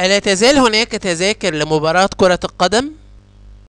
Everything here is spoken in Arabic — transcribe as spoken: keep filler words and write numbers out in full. ألا تزال هناك تذاكر لمباراة كرة القدم؟